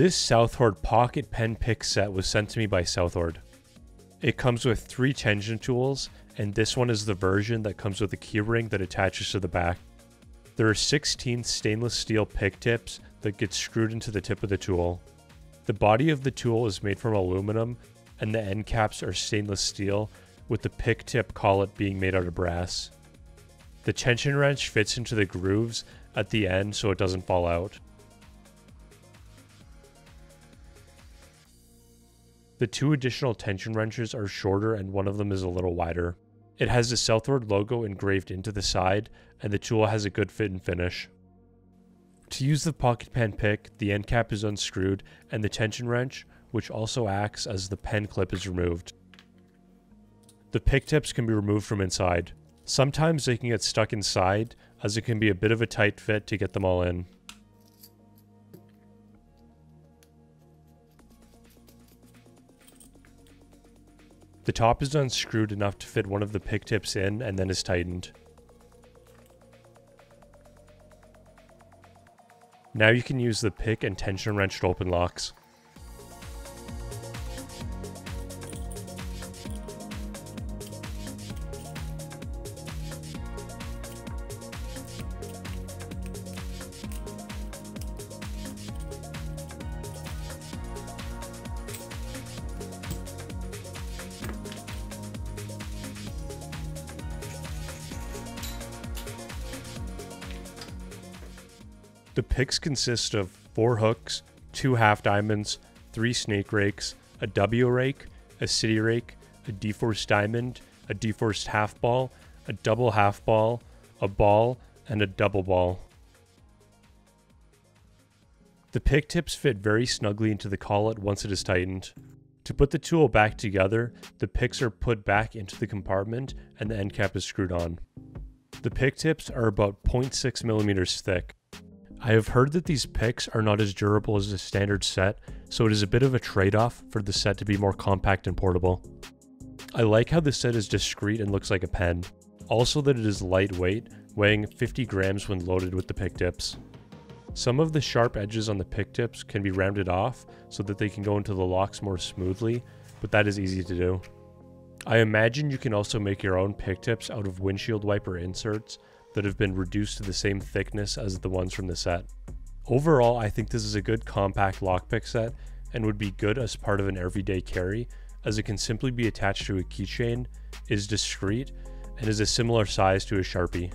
This Southord pocket pen pick set was sent to me by Southord. It comes with 3 tension tools, and this one is the version that comes with a keyring that attaches to the back. There are 16 stainless steel pick tips that get screwed into the tip of the tool. The body of the tool is made from aluminum, and the end caps are stainless steel, with the pick tip collet being made out of brass. The tension wrench fits into the grooves at the end so it doesn't fall out. The 2 additional tension wrenches are shorter and one of them is a little wider. It has the Southord logo engraved into the side, and the tool has a good fit and finish. To use the pocket pen pick, the end cap is unscrewed and the tension wrench, which also acts as the pen clip, is removed. The pick tips can be removed from inside. Sometimes they can get stuck inside, as it can be a bit of a tight fit to get them all in. The top is unscrewed enough to fit one of the pick tips in and then is tightened. Now you can use the pick and tension wrench to open locks. The picks consist of 4 hooks, 2 half diamonds, 3 snake rakes, a W rake, a city rake, a deforced diamond, a deforced half ball, a double half ball, a ball, and a double ball. The pick tips fit very snugly into the collet once it is tightened. To put the tool back together, the picks are put back into the compartment and the end cap is screwed on. The pick tips are about 0.6 millimeters thick. I have heard that these picks are not as durable as the standard set, so it is a bit of a trade-off for the set to be more compact and portable. I like how the set is discreet and looks like a pen, also that it is lightweight, weighing 50 grams when loaded with the pick tips. Some of the sharp edges on the pick tips can be rounded off so that they can go into the locks more smoothly, but that is easy to do. I imagine you can also make your own pick tips out of windshield wiper inserts that have been reduced to the same thickness as the ones from the set. Overall, I think this is a good compact lockpick set and would be good as part of an everyday carry, as it can simply be attached to a keychain, is discreet, and is a similar size to a Sharpie.